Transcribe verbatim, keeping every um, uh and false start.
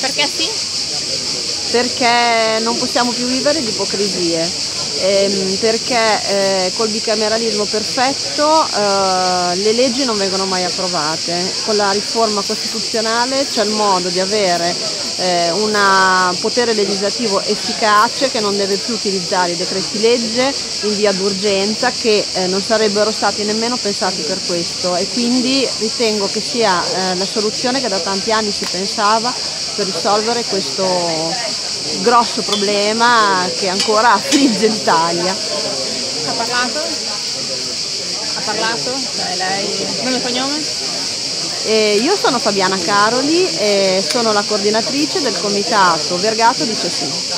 Perché sì? Perché non possiamo più vivere di ipocrisie, ehm, perché eh, col bicameralismo perfetto eh, le leggi non vengono mai approvate. Con la riforma costituzionale c'è il modo di avere eh, un potere legislativo efficace che non deve più utilizzare i decreti legge in via d'urgenza, che eh, non sarebbero stati nemmeno pensati per questo, e quindi ritengo che sia eh, la soluzione che da tanti anni si pensava per risolvere questo grosso problema che ancora affligge l'Italia. Ha parlato? Ha parlato? Cioè lei... Nome e cognome? Eh, io sono Fabiana Caroli e sono la coordinatrice del comitato Vergato Dice Sì.